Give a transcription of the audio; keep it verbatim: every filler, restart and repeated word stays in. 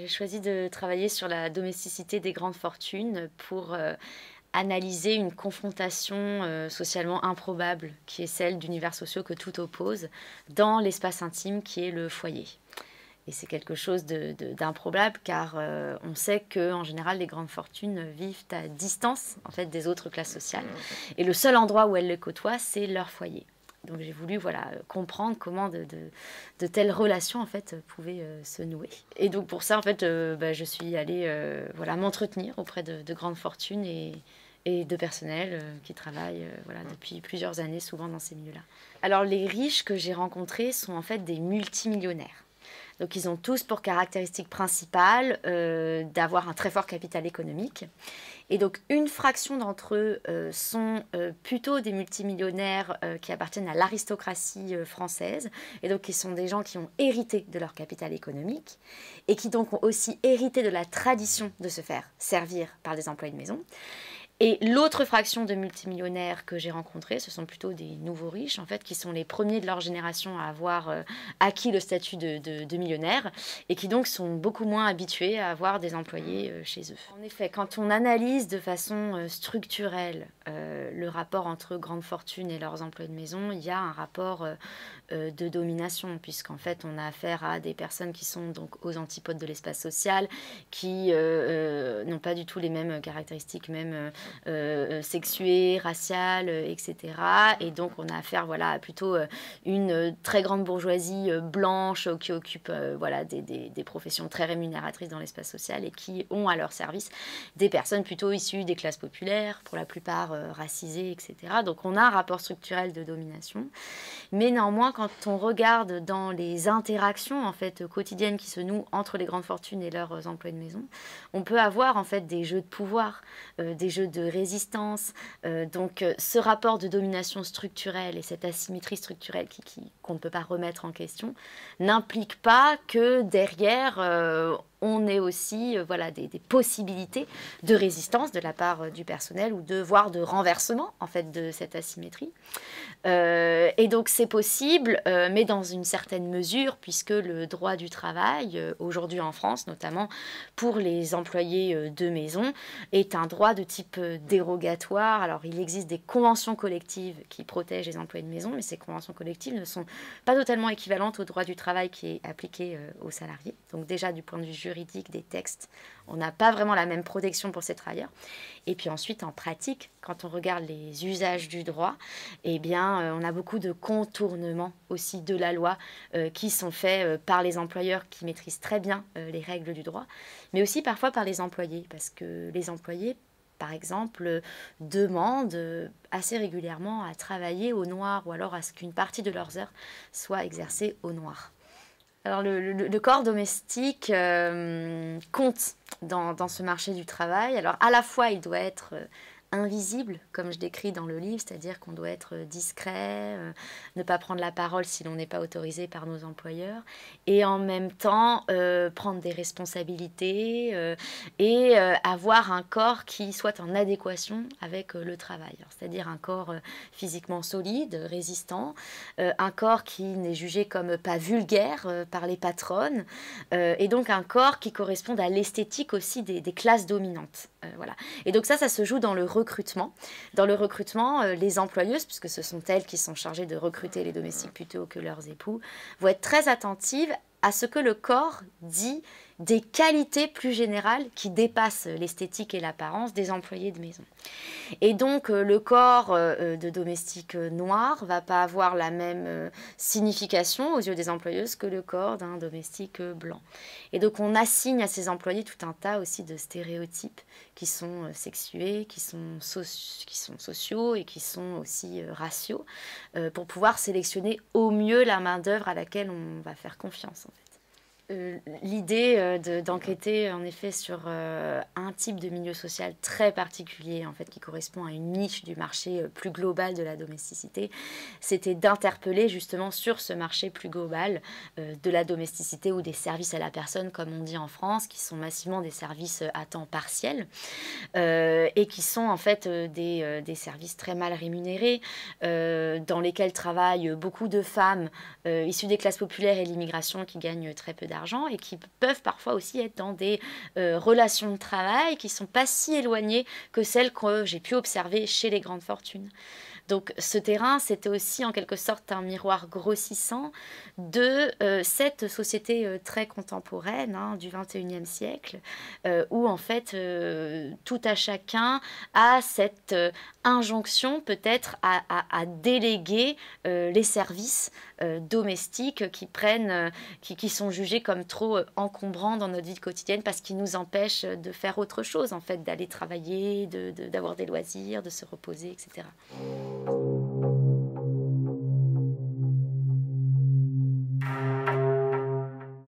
j'ai choisi de travailler sur la domesticité des grandes fortunes pour euh, analyser une confrontation euh, socialement improbable qui est celle d'univers sociaux que tout oppose dans l'espace intime qui est le foyer. Et c'est quelque chose d'improbable car euh, on sait qu'en général, les grandes fortunes vivent à distance en fait, des autres classes sociales. Et le seul endroit où elles le côtoient, c'est leur foyer. Donc j'ai voulu voilà, comprendre comment de, de, de telles relations en fait, pouvaient euh, se nouer. Et donc pour ça, en fait, euh, bah, je suis allée euh, voilà, m'entretenir auprès de, de grandes fortunes et, et de personnels euh, qui travaillent euh, voilà, depuis plusieurs années, souvent dans ces milieux-là. Alors les riches que j'ai rencontrés sont en fait des multimillionnaires. Donc ils ont tous pour caractéristique principale euh, d'avoir un très fort capital économique. Et donc une fraction d'entre eux euh, sont euh, plutôt des multimillionnaires euh, qui appartiennent à l'aristocratie euh, française. Et donc qui sont des gens qui ont hérité de leur capital économique et qui donc ont aussi hérité de la tradition de se faire servir par des employés de maison. Et l'autre fraction de multimillionnaires que j'ai rencontrés, ce sont plutôt des nouveaux riches, en fait, qui sont les premiers de leur génération à avoir euh, acquis le statut de, de, de millionnaire et qui donc sont beaucoup moins habitués à avoir des employés euh, chez eux. En effet, quand on analyse de façon euh, structurelle euh, le rapport entre grandes fortunes et leurs employés de maison, il y a un rapport euh, euh, de domination, puisqu'en fait, on a affaire à des personnes qui sont donc aux antipodes de l'espace social, qui euh, euh, n'ont pas du tout les mêmes caractéristiques, même... Euh, Euh, sexuée, raciale, et cetera. Et donc on a affaire voilà, à plutôt une très grande bourgeoisie blanche qui occupe euh, voilà, des, des, des professions très rémunératrices dans l'espace social et qui ont à leur service des personnes plutôt issues des classes populaires, pour la plupart euh, racisées, et cetera. Donc on a un rapport structurel de domination. Mais néanmoins, quand on regarde dans les interactions en fait, quotidiennes qui se nouent entre les grandes fortunes et leurs employés de maison, on peut avoir en fait, des jeux de pouvoir, euh, des jeux de de résistance. Euh, donc euh, ce rapport de domination structurelle et cette asymétrie structurelle qui, qui, qu'on ne peut pas remettre en question n'implique pas que derrière euh, on ait aussi euh, voilà, des, des possibilités de résistance de la part euh, du personnel ou de voire de renversement en fait, de cette asymétrie. Euh, et donc c'est possible euh, mais dans une certaine mesure puisque le droit du travail euh, aujourd'hui en France notamment pour les employés euh, de maison est un droit de type dérogatoire. Alors il existe des conventions collectives qui protègent les employés de maison, mais ces conventions collectives ne sont pas totalement équivalentes au droit du travail qui est appliqué euh, aux salariés. Donc déjà du point de vue juridique des textes, on n'a pas vraiment la même protection pour ces travailleurs. Et puis ensuite en pratique, quand on regarde les usages du droit, eh bien euh, on a beaucoup de contournements aussi de la loi euh, qui sont faits euh, par les employeurs qui maîtrisent très bien euh, les règles du droit, mais aussi parfois par les employés, parce que les employés par exemple, demandent assez régulièrement à travailler au noir ou alors à ce qu'une partie de leurs heures soit exercée au noir. Alors le, le, le corps domestique euh, compte dans, dans ce marché du travail. Alors à la fois, il doit être euh, invisible, comme je décris dans le livre, c'est-à-dire qu'on doit être discret, euh, ne pas prendre la parole si l'on n'est pas autorisé par nos employeurs, et en même temps euh, prendre des responsabilités euh, et euh, avoir un corps qui soit en adéquation avec euh, le travail. C'est-à-dire un corps euh, physiquement solide, résistant, euh, un corps qui n'est jugé comme pas vulgaire euh, par les patronnes, euh, et donc un corps qui corresponde à l'esthétique aussi des, des classes dominantes. Euh, voilà. Et donc ça, ça se joue dans le recrutement. Dans le recrutement, euh, les employeuses, puisque ce sont elles qui sont chargées de recruter les domestiques plutôt que leurs époux, vont être très attentives à ce que le corps dit des qualités plus générales qui dépassent l'esthétique et l'apparence des employés de maison. Et donc, euh, le corps euh, de domestique noir ne va pas avoir la même euh, signification aux yeux des employeuses que le corps d'un domestique blanc. Et donc, on assigne à ces employés tout un tas aussi de stéréotypes qui sont euh, sexués, qui sont, so qui sont sociaux et qui sont aussi euh, raciaux, euh, pour pouvoir sélectionner au mieux la main-d'œuvre à laquelle on va faire confiance, en fait. Euh, l'idée euh, d'enquêter de, en effet sur euh, un type de milieu social très particulier en fait, qui correspond à une niche du marché euh, plus global de la domesticité, c'était d'interpeller justement sur ce marché plus global euh, de la domesticité ou des services à la personne comme on dit en France, qui sont massivement des services à temps partiel euh, et qui sont en fait euh, des, euh, des services très mal rémunérés euh, dans lesquels travaillent beaucoup de femmes euh, issues des classes populaires et de l'immigration qui gagnent très peu d'argent l'argent et qui peuvent parfois aussi être dans des euh, relations de travail qui ne sont pas si éloignées que celles que j'ai pu observer chez les grandes fortunes. Donc ce terrain, c'était aussi en quelque sorte un miroir grossissant de euh, cette société euh, très contemporaine hein, du vingt-et-unième siècle, euh, où en fait euh, tout à chacun a cette euh, injonction peut-être à, à, à déléguer euh, les services euh, domestiques qui, prennent, euh, qui, qui sont jugés comme trop euh, encombrants dans notre vie quotidienne parce qu'ils nous empêchent de faire autre chose, en fait, d'aller travailler, de, de, d'avoir des loisirs, de se reposer, et cetera. Thank you.